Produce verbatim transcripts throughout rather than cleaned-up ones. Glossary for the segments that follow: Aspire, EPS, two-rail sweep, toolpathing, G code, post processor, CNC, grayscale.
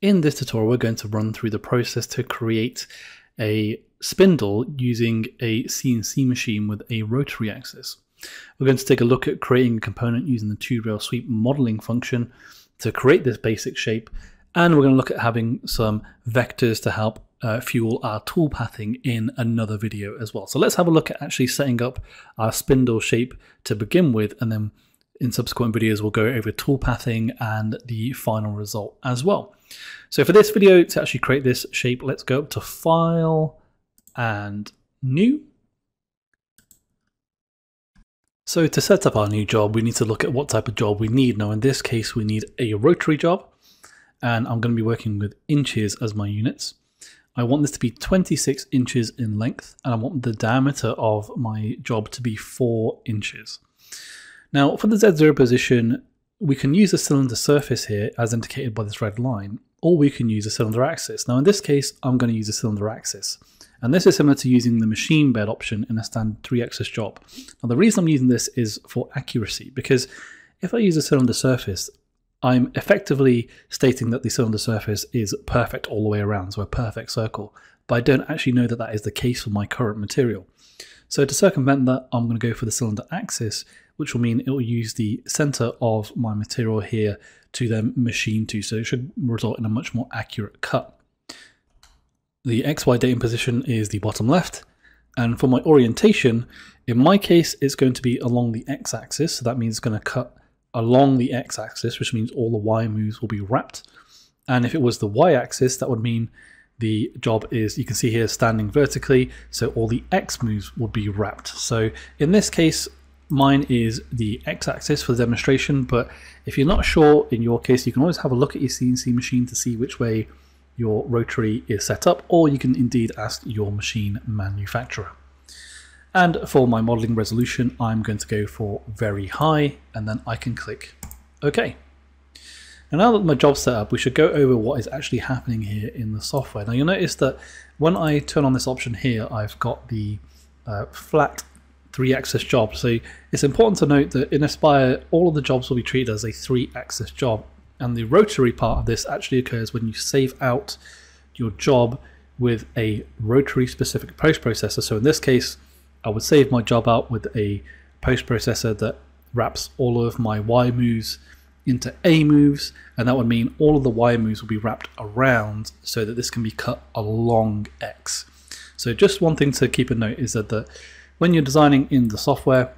In this tutorial, we're going to run through the process to create a spindle using a C N C machine with a rotary axis. We're going to take a look at creating a component using the two-rail sweep modeling function to create this basic shape, and we're going to look at having some vectors to help uh, fuel our toolpathing in another video as well. So let's have a look at actually setting up our spindle shape to begin with, and then in subsequent videos, we'll go over toolpathing and the final result as well. So for this video, to actually create this shape, let's go up to File and New. So to set up our new job, we need to look at what type of job we need. Now, in this case, we need a rotary job, and I'm going to be working with inches as my units. I want this to be twenty-six inches in length, and I want the diameter of my job to be four inches. Now, for the Z zero position, we can use the cylinder surface here as indicated by this red line, or we can use a cylinder axis. Now, in this case, I'm going to use a cylinder axis. And this is similar to using the machine bed option in a standard three-axis job. Now, the reason I'm using this is for accuracy, because if I use a cylinder surface, I'm effectively stating that the cylinder surface is perfect all the way around, so a perfect circle. But I don't actually know that that is the case for my current material. So to circumvent that, I'm going to go for the cylinder axis, which will mean it will use the center of my material here to then machine to, so it should result in a much more accurate cut. The X Y datum position is the bottom left, and for my orientation, in my case, it's going to be along the X-axis, so that means it's going to cut along the X-axis, which means all the Y moves will be wrapped. And if it was the Y-axis, that would mean the job is, you can see here, standing vertically, so all the X moves would be wrapped. So in this case, mine is the X-axis for the demonstration, but if you're not sure in your case, you can always have a look at your C N C machine to see which way your rotary is set up, or you can indeed ask your machine manufacturer. And for my modeling resolution, I'm going to go for very high, and then I can click OK. And now that my job's set up, we should go over what is actually happening here in the software. Now, you'll notice that when I turn on this option here, I've got the uh, flat three-axis job. So it's important to note that in Aspire, all of the jobs will be treated as a three-axis job. And the rotary part of this actually occurs when you save out your job with a rotary-specific post processor. So in this case, I would save my job out with a post processor that wraps all of my Y moves into A moves, and that would mean all of the Y moves will be wrapped around so that this can be cut along X. So just one thing to keep in note is that the, when you're designing in the software,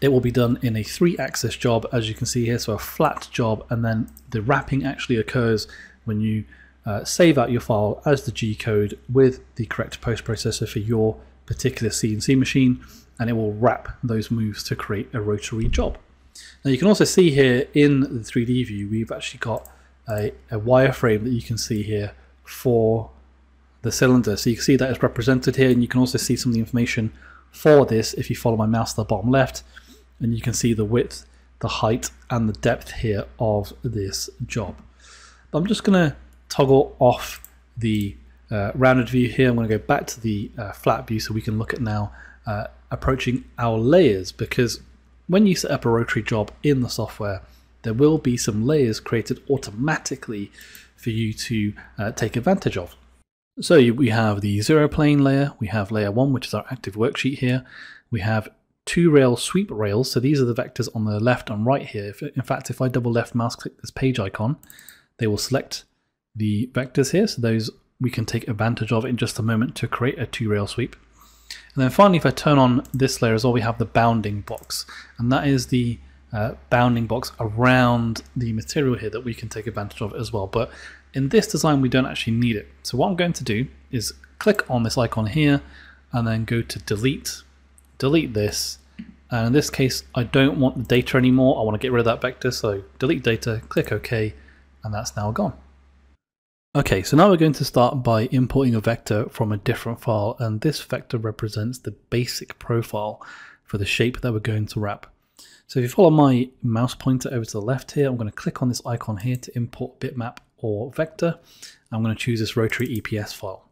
it will be done in a three-axis job, as you can see here, so a flat job, and then the wrapping actually occurs when you uh, save out your file as the G code with the correct post processor for your particular C N C machine, and it will wrap those moves to create a rotary job. Now, you can also see here in the three D view, we've actually got a, a wireframe that you can see here for the cylinder. So you can see that it's represented here, and you can also see some of the information for this if you follow my mouse to the bottom left, and you can see the width, the height, and the depth here of this job. But I'm just going to toggle off the uh, rounded view here. I'm going to go back to the uh, flat view so we can look at now uh, approaching our layers, because when you set up a rotary job in the software, there will be some layers created automatically for you to uh, take advantage of. So you, we have the zero plane layer, we have layer one, which is our active worksheet here, we have two rail sweep rails, so these are the vectors on the left and right here. If, in fact, if I double left mouse click this page icon, they will select the vectors here, so those we can take advantage of in just a moment to create a two rail sweep. And then finally, if I turn on this layer as well, we have the bounding box, and that is the uh, bounding box around the material here that we can take advantage of as well. But in this design, we don't actually need it. So what I'm going to do is click on this icon here and then go to delete, delete this. And in this case, I don't want the data anymore. I want to get rid of that vector. So delete data, click OK, and that's now gone. Okay, so now we're going to start by importing a vector from a different file, and this vector represents the basic profile for the shape that we're going to wrap. So if you follow my mouse pointer over to the left here, I'm going to click on this icon here to import bitmap or vector. I'm going to choose this rotary E P S file.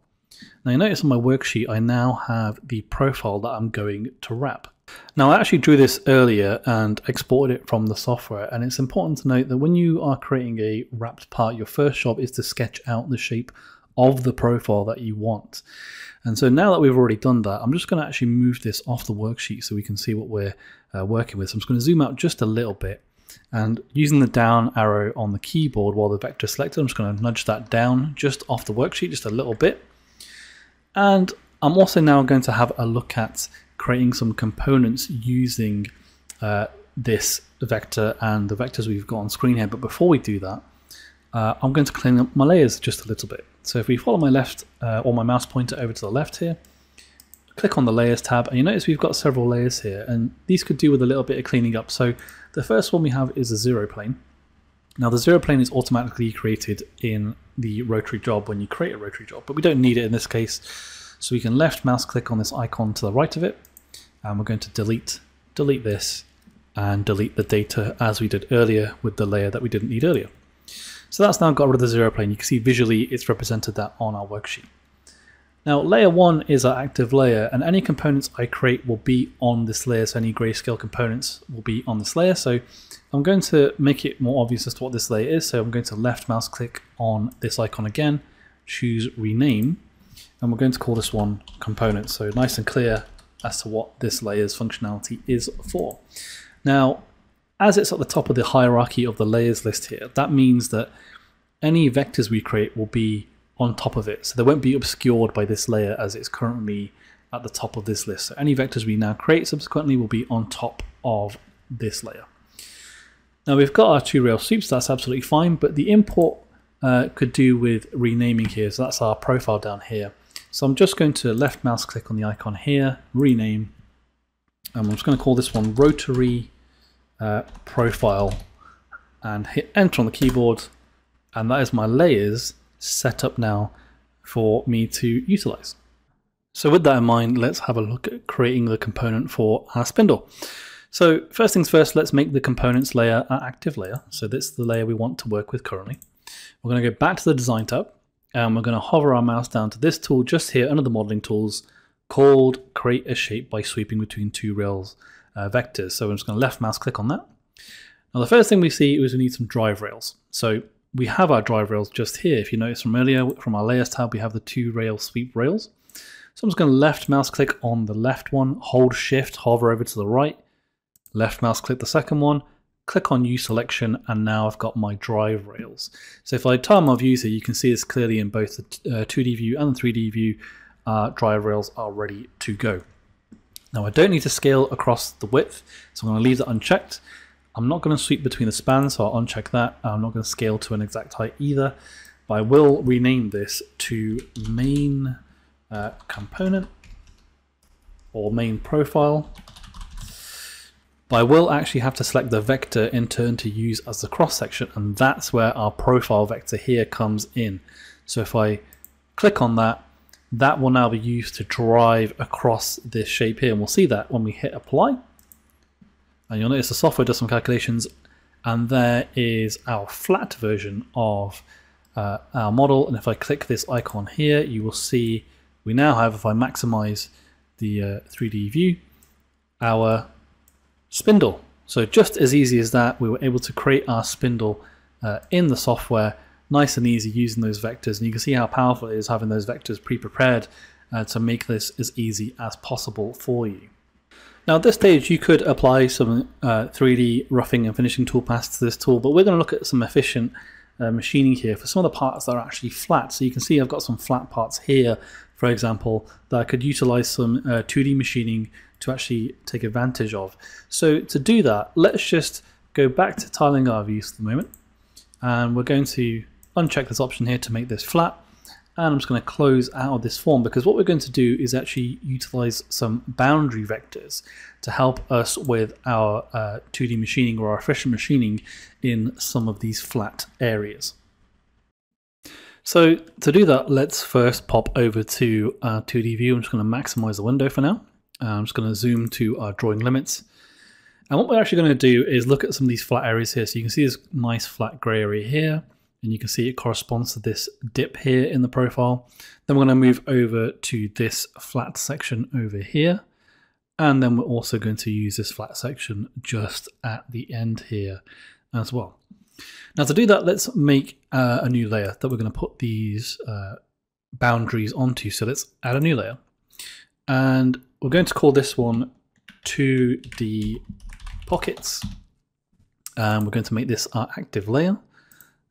Now you notice on my worksheet, I now have the profile that I'm going to wrap. Now, I actually drew this earlier and exported it from the software, and it's important to note that when you are creating a wrapped part, your first job is to sketch out the shape of the profile that you want. And so now that we've already done that, I'm just going to actually move this off the worksheet so we can see what we're uh, working with. So I'm just going to zoom out just a little bit, and using the down arrow on the keyboard while the vector is selected, I'm just going to nudge that down just off the worksheet just a little bit. And I'm also now going to have a look at creating some components using uh, this vector and the vectors we've got on screen here. But before we do that, uh, I'm going to clean up my layers just a little bit. So if we follow my left uh, or my mouse pointer over to the left here, click on the layers tab, and you notice we've got several layers here, and these could do with a little bit of cleaning up. So the first one we have is a zero plane. Now the zero plane is automatically created in the rotary job when you create a rotary job, but we don't need it in this case. So we can left mouse click on this icon to the right of it, and we're going to delete, delete this, and delete the data as we did earlier with the layer that we didn't need earlier. So that's now got rid of the zero plane. You can see visually it's represented that on our worksheet. Now layer one is our active layer, and any components I create will be on this layer. So any grayscale components will be on this layer. So I'm going to make it more obvious as to what this layer is. So I'm going to left mouse click on this icon again, choose rename, and we're going to call this one component. So nice and clear as to what this layer's functionality is for. Now, as it's at the top of the hierarchy of the layers list here, that means that any vectors we create will be on top of it. So they won't be obscured by this layer as it's currently at the top of this list. So any vectors we now create subsequently will be on top of this layer. Now we've got our two-rail sweeps, that's absolutely fine, but the import uh, could do with renaming here. So that's our profile down here. So I'm just going to left mouse click on the icon here, rename, and I'm just going to call this one rotary Uh, profile, and hit enter on the keyboard, and that is my layers set up now for me to utilize. So with that in mind, let's have a look at creating the component for our spindle. So first things first, let's make the components layer our active layer. So this is the layer we want to work with currently. We're going to go back to the design tab, and we're going to hover our mouse down to this tool just here under the modeling tools called create a shape by sweeping between two rails Uh, vectors. So I'm just going to left mouse click on that. Now the first thing we see is we need some drive rails. So we have our drive rails just here. If you notice from earlier, from our layers tab, we have the two rail sweep rails. So I'm just going to left mouse click on the left one, hold shift, hover over to the right, left mouse click the second one, click on U selection, and now I've got my drive rails. So if I turn my views here, you can see this clearly in both the uh, two D view and the three D view, our uh, drive rails are ready to go. Now I don't need to scale across the width, so I'm going to leave that unchecked. I'm not going to sweep between the spans, so I'll uncheck that. I'm not going to scale to an exact height either, but I will rename this to main uh, component or main profile. But I will actually have to select the vector in turn to use as the cross section, and that's where our profile vector here comes in. So if I click on that, that will now be used to drive across this shape here. And we'll see that when we hit apply. And you'll notice the software does some calculations, and there is our flat version of uh, our model. And if I click this icon here, you will see we now have, if I maximize the uh, three D view, our spindle. So just as easy as that, we were able to create our spindle uh, in the software, nice and easy, using those vectors. And you can see how powerful it is having those vectors pre-prepared uh, to make this as easy as possible for you. Now at this stage you could apply some uh, three D roughing and finishing toolpaths to this tool, but we're going to look at some efficient uh, machining here for some of the parts that are actually flat. So you can see I've got some flat parts here, for example, that I could utilize some uh, two D machining to actually take advantage of. So to do that, let's just go back to tiling our views for the moment, and we're going to uncheck this option here to make this flat, and I'm just going to close out of this form, because what we're going to do is actually utilize some boundary vectors to help us with our uh, two D machining or our efficient machining in some of these flat areas. So to do that, let's first pop over to our two D view. I'm just going to maximize the window for now. I'm just going to zoom to our drawing limits. And what we're actually going to do is look at some of these flat areas here. So you can see this nice flat gray area here, and you can see it corresponds to this dip here in the profile. Then we're going to move over to this flat section over here, And then we're also going to use this flat section just at the end here as well. Now to do that, let's make uh, a new layer that we're going to put these uh, boundaries onto. So let's add a new layer. And we're going to call this one two D pockets. And we're going to make this our active layer.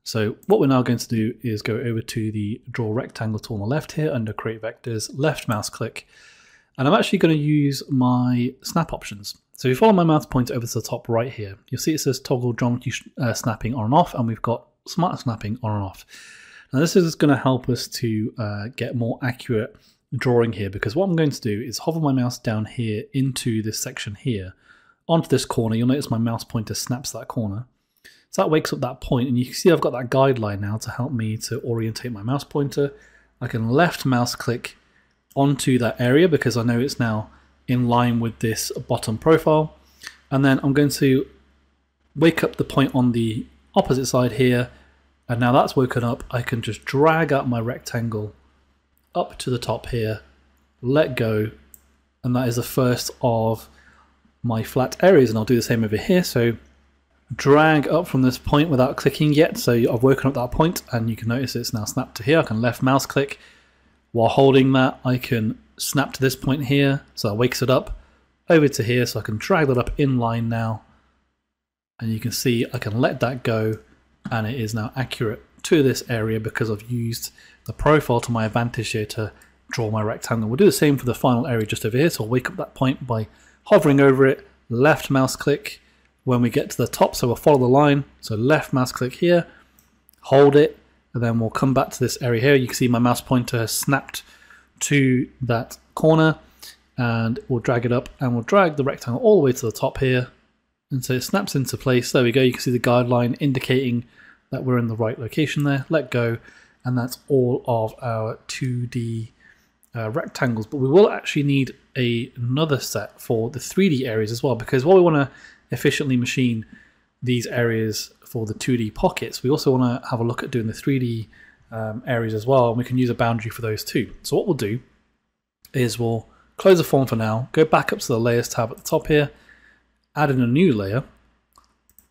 So what we're now going to do is go over to the draw rectangle tool on the left here under create vectors, left mouse click. And I'm actually going to use my snap options. So if you follow my mouse pointer over to the top right here, you'll see it says toggle geometry uh, snapping on and off, and we've got smart snapping on and off. Now this is going to help us to uh, get more accurate drawing here, because what I'm going to do is hover my mouse down here into this section here, onto this corner. You'll notice my mouse pointer snaps that corner. So that wakes up that point, and you can see I've got that guideline now to help me to orientate my mouse pointer. I can left mouse click onto that area because I know it's now in line with this bottom profile. And then I'm going to wake up the point on the opposite side here. And now that's woken up, I can just drag out my rectangle up to the top here, let go. And that is the first of my flat areas. And I'll do the same over here. So drag up from this point without clicking yet. So I've woken up that point, and you can notice it's now snapped to here. I can left mouse click. While holding that, I can snap to this point here, so that wakes it up over to here, so I can drag that up in line now. And you can see I can let that go, and it is now accurate to this area because I've used the profile to my advantage here to draw my rectangle. We'll do the same for the final area just over here, so I'll wake up that point by hovering over it, left mouse click when we get to the top, so we'll follow the line, so left mouse click here, hold it, and then we'll come back to this area here. You can see my mouse pointer has snapped to that corner, and we'll drag it up, and we'll drag the rectangle all the way to the top here. And so it snaps into place. There we go. You can see the guideline indicating that we're in the right location there. Let go. And that's all of our two D uh, rectangles. But we will actually need a, another set for the three D areas as well, because while we want to efficiently machine these areas for the two D pockets, we also want to have a look at doing the three D um, areas as well, and we can use a boundary for those too. So what we'll do is we'll close the form for now, go back up to the layers tab at the top here, add in a new layer,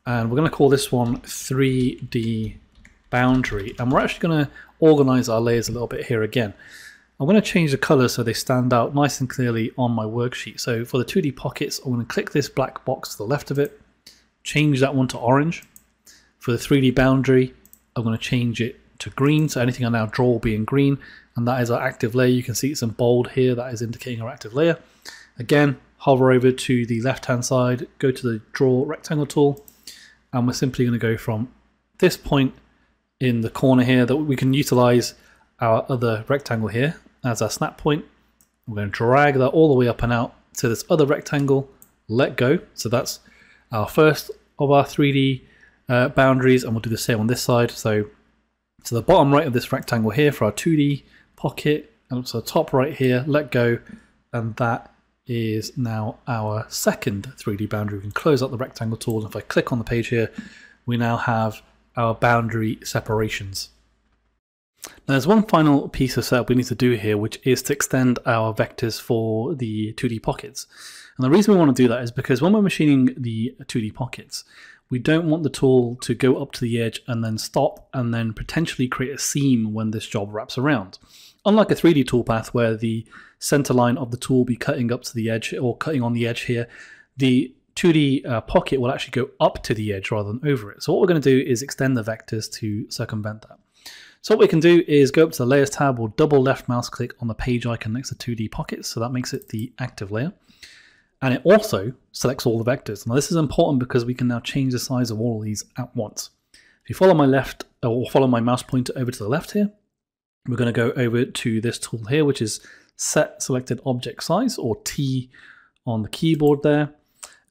and we're going to call this one three D boundary, and we're actually going to organize our layers a little bit here again. I'm going to change the color so they stand out nice and clearly on my worksheet. So for the two D pockets, I'm going to click this black box to the left of it, change that one to orange. For the three D boundary, I'm going to change it to green, so anything I now draw will be in green, and that is our active layer. You can see it's in bold here, that is indicating our active layer. Again, hover over to the left hand side, go to the draw rectangle tool, and we're simply going to go from this point in the corner here that we can utilize our other rectangle here as our snap point. We're going to drag that all the way up and out to this other rectangle, let go, so that's our first of our three D uh, boundaries, and we'll do the same on this side. So to the bottom right of this rectangle here for our two D pocket, and up to the top right here, let go, and that is now our second three D boundary. We can close up the rectangle tool, and if I click on the page here, we now have our boundary separations. Now there's one final piece of setup we need to do here, which is to extend our vectors for the two D pockets. And the reason we want to do that is because when we're machining the two D pockets, we don't want the tool to go up to the edge and then stop and then potentially create a seam when this job wraps around. Unlike a three D toolpath where the center line of the tool will be cutting up to the edge or cutting on the edge here, the two D uh, pocket will actually go up to the edge rather than over it. So what we're going to do is extend the vectors to circumvent that. So what we can do is go up to the Layers tab, we'll double left mouse click on the page icon next to two D pockets, so that makes it the active layer. And it also selects all the vectors. Now this is important because we can now change the size of all of these at once. If you follow my left, or follow my mouse pointer over to the left here, we're going to go over to this tool here, which is Set Selected Object Size, or T on the keyboard there.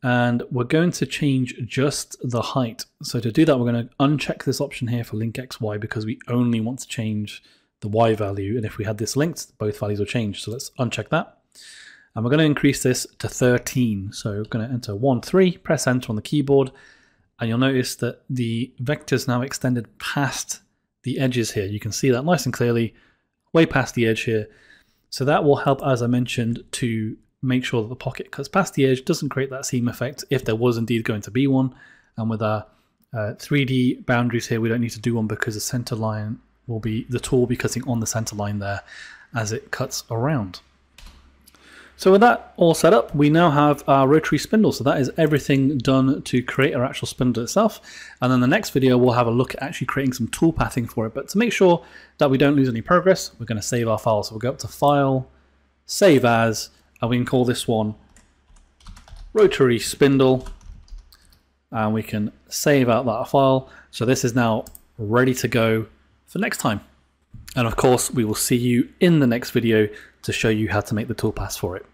And we're going to change just the height. So to do that, we're going to uncheck this option here for link X Y, because we only want to change the Y value. And if we had this linked, both values will change. So let's uncheck that. And we're going to increase this to thirteen. So we're going to enter one, three, press enter on the keyboard. And you'll notice that the vector's now extended past the edges here. You can see that nice and clearly, way past the edge here. So that will help, as I mentioned, to make sure that the pocket cuts past the edge, doesn't create that seam effect if there was indeed going to be one. And with our uh, three D boundaries here, we don't need to do one because the center line will be, the tool will be cutting on the center line there as it cuts around. So with that all set up, we now have our rotary spindle. So that is everything done to create our actual spindle itself. And then the next video, we'll have a look at actually creating some tool pathing for it. But to make sure that we don't lose any progress, we're going to save our file. So we'll go up to File, Save As, and we can call this one Rotary Spindle. And we can save out that file. So this is now ready to go for next time. And of course, we will see you in the next video to show you how to make the toolpaths for it.